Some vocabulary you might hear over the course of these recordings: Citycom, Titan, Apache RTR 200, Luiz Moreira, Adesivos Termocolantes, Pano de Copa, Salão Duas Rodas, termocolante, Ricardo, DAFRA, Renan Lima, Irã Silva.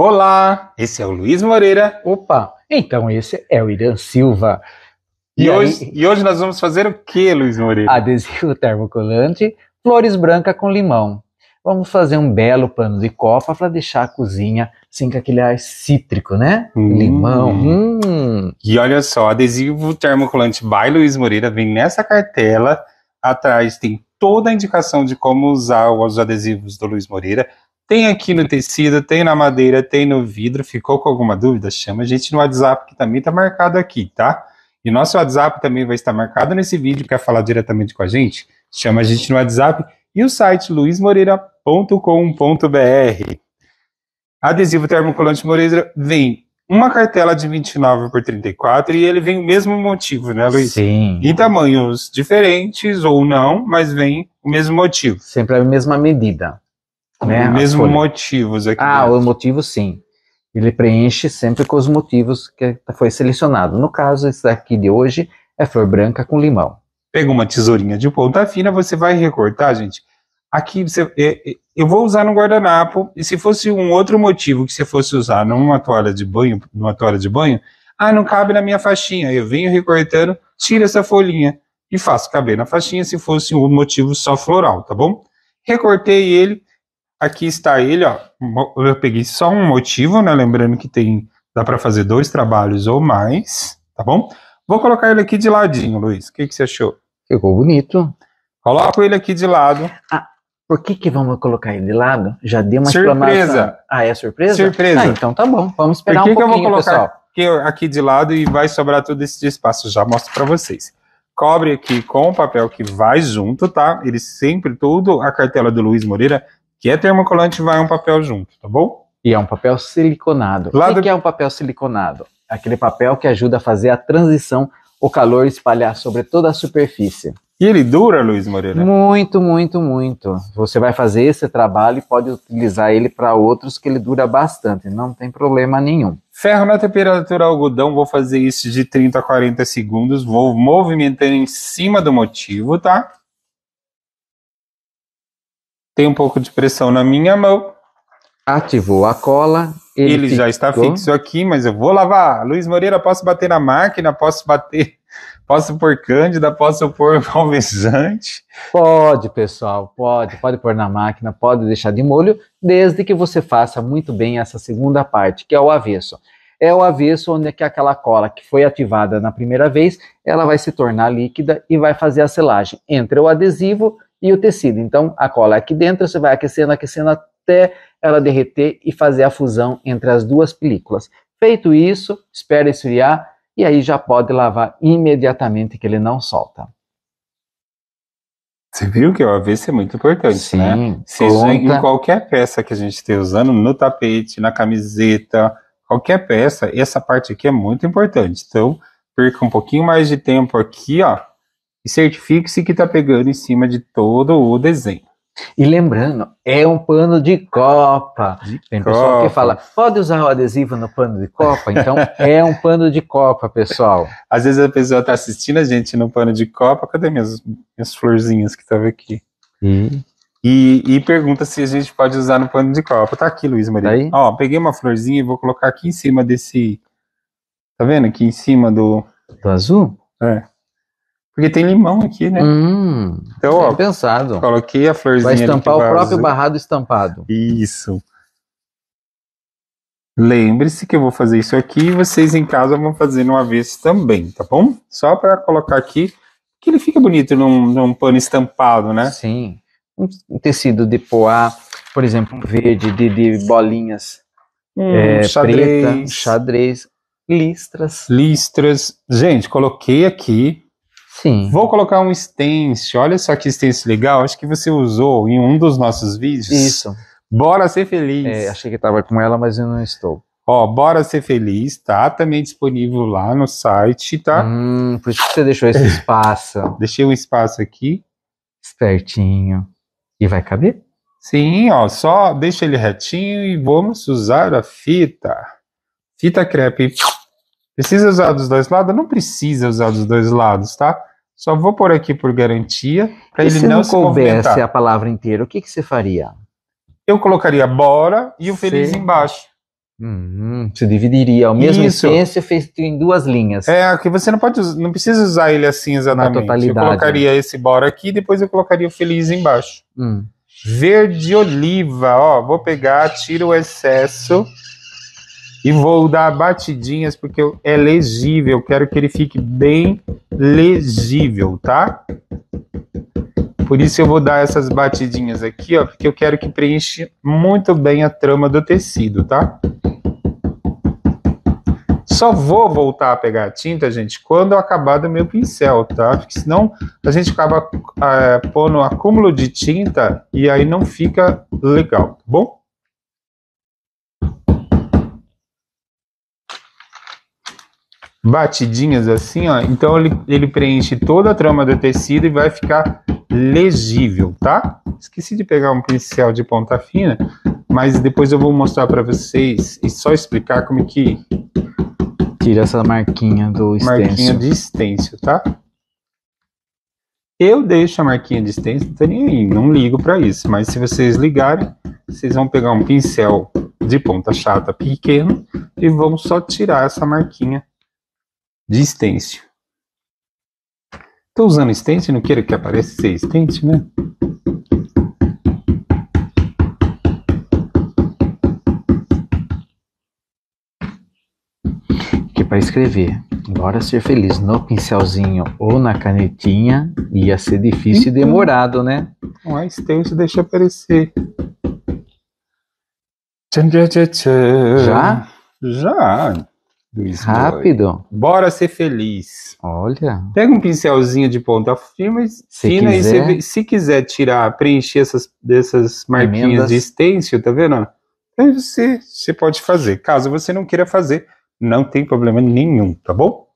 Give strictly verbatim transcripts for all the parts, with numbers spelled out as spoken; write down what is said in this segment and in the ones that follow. Olá, esse é o Luiz Moreira. Opa, então esse é o Irã Silva. E, e, hoje, aí... e hoje nós vamos fazer o que, Luiz Moreira? Adesivo termocolante, flores brancas com limão. Vamos fazer um belo pano de copa para deixar a cozinha sem assim, aquele ar cítrico, né? Hum. Limão. Hum. E olha só, adesivo termocolante by Luiz Moreira vem nessa cartela. Atrás tem toda a indicação de como usar os adesivos do Luiz Moreira. Tem aqui no tecido, tem na madeira, tem no vidro. Ficou com alguma dúvida? Chama a gente no WhatsApp que também está marcado aqui, tá? E nosso WhatsApp também vai estar marcado nesse vídeo. Quer falar diretamente com a gente? Chama a gente no WhatsApp e o site luis moreira ponto com ponto br. Adesivo termocolante Moreira vem uma cartela de vinte e nove por trinta e quatro e ele vem o mesmo motivo, né, Luiz? Sim. Em tamanhos diferentes ou não, mas vem o mesmo motivo. Sempre a mesma medida. Né, mesmo motivos aqui. Ah, dentro. O motivo sim. Ele preenche sempre com os motivos que foi selecionado. No caso, esse daqui de hoje é flor branca com limão. Pega uma tesourinha de ponta fina, você vai recortar, gente. Aqui você, eu vou usar no guardanapo, e se fosse um outro motivo que você fosse usar numa toalha de banho, numa toalha de banho, ah, não cabe na minha faixinha. Eu venho recortando, tiro essa folhinha e faço caber na faixinha se fosse um motivo só floral, tá bom? Recortei ele. Aqui está ele, ó. Eu peguei só um motivo, né? Lembrando que tem, dá para fazer dois trabalhos ou mais, tá bom? Vou colocar ele aqui de ladinho, Luiz. O que, que você achou? Ficou bonito. Coloco ele aqui de lado. Ah, por que que vamos colocar ele de lado? Já deu uma surpresa. Explanação. Ah, é surpresa? Surpresa. Ah, então tá bom. Vamos esperar por que um pouquinho, que eu vou colocar pessoal? Aqui de lado e vai sobrar todo esse espaço. Já mostro para vocês. Cobre aqui com o papel que vai junto, tá? Ele sempre, toda a cartela do Luiz Moreira... que é termocolante, vai um papel junto, tá bom? E é um papel siliconado. O que, que é um papel siliconado? Aquele papel que ajuda a fazer a transição, o calor espalhar sobre toda a superfície. E ele dura, Luiz Moreira? Muito, muito, muito. Você vai fazer esse trabalho e pode utilizar ele para outros que ele dura bastante, não tem problema nenhum. Ferro na temperatura algodão, vou fazer isso de trinta a quarenta segundos, vou movimentando em cima do motivo, tá? Tem um pouco de pressão na minha mão. Ativou a cola. Ele, ele já está fixo aqui, mas eu vou lavar. Luiz Moreira, posso bater na máquina? Posso bater? Posso pôr cândida? Posso pôr alvejante? Pode, pessoal. Pode. Pode pôr na máquina. Pode deixar de molho. Desde que você faça muito bem essa segunda parte, que é o avesso. É o avesso onde é que aquela cola que foi ativada na primeira vez, ela vai se tornar líquida e vai fazer a selagem entre o adesivo e o tecido. Então, a cola aqui dentro, você vai aquecendo, aquecendo até ela derreter e fazer a fusão entre as duas películas. Feito isso, espera esfriar e aí já pode lavar imediatamente que ele não solta. Você viu que o avesso é muito importante, sim, né? Seja em qualquer peça que a gente esteja usando, no tapete, na camiseta, qualquer peça, essa parte aqui é muito importante. Então, perca um pouquinho mais de tempo aqui, ó. E certifique-se que está pegando em cima de todo o desenho. E lembrando, é um pano de copa. De Tem copa. Pessoal que fala, pode usar o adesivo no pano de copa? Então é um pano de copa, pessoal. Às vezes a pessoa está assistindo a gente no pano de copa. Cadê minhas, minhas florzinhas que estavam aqui? Hum. E, e pergunta se a gente pode usar no pano de copa. Tá aqui, Luiz Maria. Ó, peguei uma florzinha e vou colocar aqui em cima desse... Tá vendo? Aqui em cima do... Do azul? É. Porque tem limão aqui, né? Hum, então, ó, pensado. Coloquei a florzinha. Vai estampar ali o próprio barrado estampado. Isso. Lembre-se que eu vou fazer isso aqui e vocês em casa vão fazer no avesso também, tá bom? Só para colocar aqui, que ele fica bonito num, num pano estampado, né? Sim. Um tecido de poá, por exemplo, um verde de, de bolinhas, hum, é, xadrez. Preta, xadrez, listras. Listras. Gente, coloquei aqui. Sim. Vou colocar um stencil, olha só que stencil legal, acho que você usou em um dos nossos vídeos. Isso. Bora ser feliz. É, achei que estava com ela, mas eu não estou. Ó, bora ser feliz, tá? Também disponível lá no site, tá? Hum, por isso que você deixou esse espaço. Deixei um espaço aqui. Espertinho. E vai caber? Sim, ó, só deixa ele retinho e vamos usar a fita. Fita crepe. Precisa usar dos dois lados? Não precisa usar dos dois lados, tá? Só vou pôr aqui por garantia, para ele não se movimentar. Se não coubesse a palavra inteira, o que que você faria? Eu colocaria bora e o feliz embaixo. Uhum, se dividiria. A mesma Isso. essência feita em duas linhas. É, que você não pode usar, não precisa usar ele assim exatamente. A totalidade. Eu colocaria esse bora aqui, depois eu colocaria o feliz embaixo. Hum. Verde oliva, ó, vou pegar, tiro o excesso e vou dar batidinhas porque é legível, quero que ele fique bem legível, tá? Por isso eu vou dar essas batidinhas aqui, ó, porque eu quero que preenche muito bem a trama do tecido, tá? Só vou voltar a pegar a tinta, gente, quando eu acabar do meu pincel, tá? Porque senão a gente acaba é, pondo um acúmulo de tinta e aí não fica legal, tá bom? Batidinhas assim, ó. Então ele, ele preenche toda a trama do tecido e vai ficar legível, tá? Esqueci de pegar um pincel de ponta fina, mas depois eu vou mostrar pra vocês e só explicar como que... Tira essa marquinha do stencil. Marquinha de stencil, tá? Eu deixo a marquinha de stencil, não tá nem aí, não ligo pra isso. Mas se vocês ligarem, vocês vão pegar um pincel de ponta chata pequeno e vão só tirar essa marquinha de stencil. Tô usando stencil, não quero que apareça ser stencil, né? Para escrever, bora ser feliz no pincelzinho ou na canetinha, ia ser difícil então, e demorado, né? Um extenso deixa aparecer. Tchan, tchan, tchan, tchan. Já? Já. Luiz Rápido. Moreira. Bora ser feliz. Olha. Pega um pincelzinho de ponta firme, fina e se, se quiser tirar, preencher essas dessas marquinhas emendas de stencil, tá vendo? Aí você, você pode fazer. Caso você não queira fazer, não tem problema nenhum, tá bom?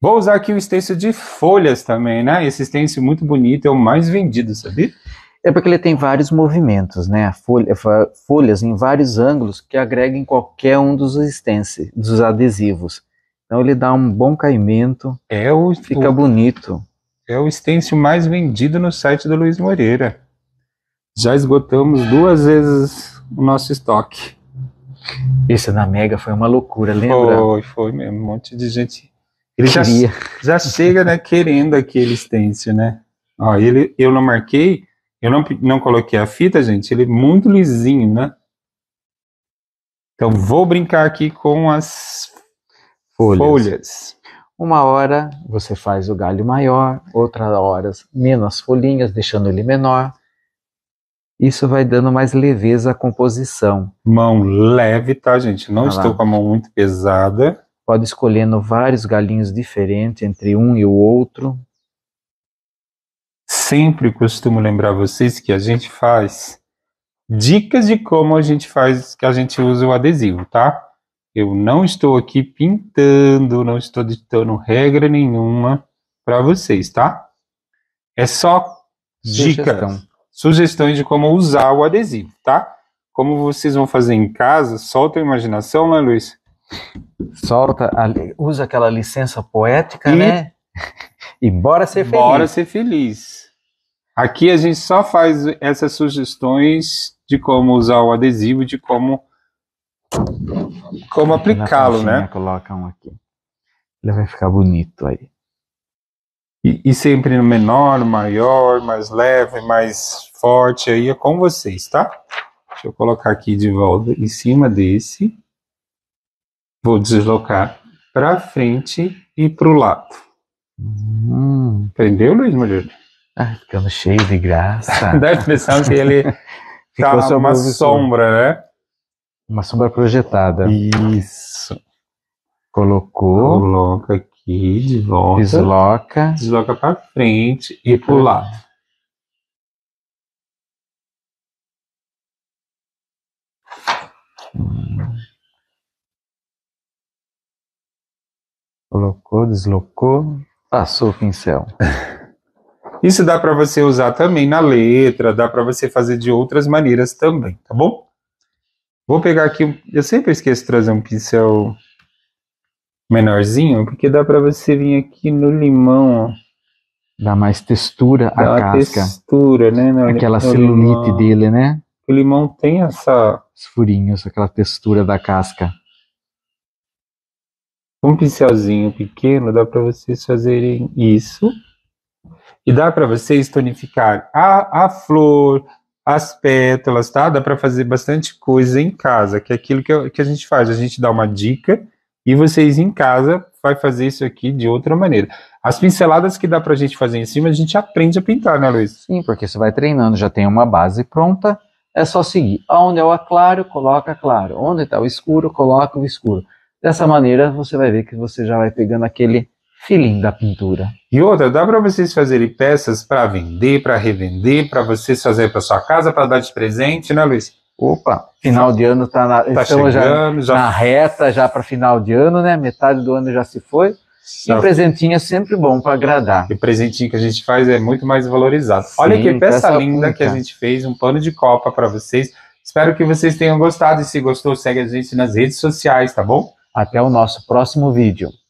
Vou usar aqui o stencil de folhas também, né? Esse stencil muito bonito, é o mais vendido, sabia? É porque ele tem vários movimentos, né? Folha, folhas em vários ângulos que agreguem qualquer um dos stencils, dos adesivos. Então ele dá um bom caimento, é o, fica o, bonito. É o stencil mais vendido no site do Luiz Moreira. Já esgotamos duas vezes o nosso estoque. Esse na Mega foi uma loucura, lembra? Foi, foi mesmo, um monte de gente. Ele já, já chega, né, querendo aquele stencil, né? Ó, ele, eu não marquei, eu não, não coloquei a fita, gente, ele é muito lisinho, né? Então vou brincar aqui com as folhas. folhas. Uma hora você faz o galho maior, outra hora menos folhinhas, deixando ele menor. Isso vai dando mais leveza à composição. Mão leve, tá, gente? Não ah estou lá. com a mão muito pesada. Pode escolhendo vários galhinhos diferentes entre um e o outro. Sempre costumo lembrar vocês que a gente faz dicas de como a gente faz, que a gente usa o adesivo, tá? Eu não estou aqui pintando, não estou ditando regra nenhuma para vocês, tá? É só sugestão. dicas. Sugestões de como usar o adesivo, tá? Como vocês vão fazer em casa, solta a imaginação, né, Luiz? Solta, a, usa aquela licença poética, e, né? E bora ser feliz. Bora ser feliz. Aqui a gente só faz essas sugestões de como usar o adesivo, de como, como aplicá-lo, né? Coloca um aqui. Ele vai ficar bonito aí. E, e sempre no menor, no maior, mais leve, mais forte, aí é com vocês, tá? Deixa eu colocar aqui de volta em cima desse. Vou deslocar pra frente e pro lado. Hum. Entendeu, Luiz Moreira? Ah, ficando cheio de graça. Dá a impressão que ele tá uma sombra, né? Uma sombra projetada. Isso. Colocou. Coloca aqui. Aqui, de volta, desloca, desloca para frente e para o lado. Hum. Colocou, deslocou, passou o pincel. Isso dá para você usar também na letra, dá para você fazer de outras maneiras também, tá bom? Vou pegar aqui, eu sempre esqueço de trazer um pincel menorzinho, porque dá para você vir aqui no limão, ó. Dá mais textura à casca. Textura, né? Aquela celulite dele, né? O limão tem essa os furinhos, aquela textura da casca. Com um pincelzinho pequeno dá para vocês fazerem isso. E dá para vocês tonificar a, a flor, as pétalas, tá? Dá para fazer bastante coisa em casa, que é aquilo que, eu, que a gente faz. A gente dá uma dica e vocês em casa vai fazer isso aqui de outra maneira. As pinceladas que dá pra gente fazer em cima, a gente aprende a pintar, né, Luiz? Sim, porque você vai treinando, já tem uma base pronta, é só seguir. Onde é o claro, coloca claro. Onde está o escuro, coloca o escuro. Dessa maneira, você vai ver que você já vai pegando aquele feeling da pintura. E outra, dá para vocês fazerem peças para vender, para revender, para vocês fazerem para sua casa, para dar de presente, né, Luiz? Opa, final de ano tá na, tá estamos chegando, já, já na reta, já para final de ano, né? Metade do ano já se foi. Já. E presentinho é sempre bom para agradar. E o presentinho que a gente faz é muito mais valorizado. Sim, olha que peça, peça linda pública que a gente fez, um pano de copa para vocês. Espero que vocês tenham gostado e se gostou, segue a gente nas redes sociais, tá bom? Até o nosso próximo vídeo.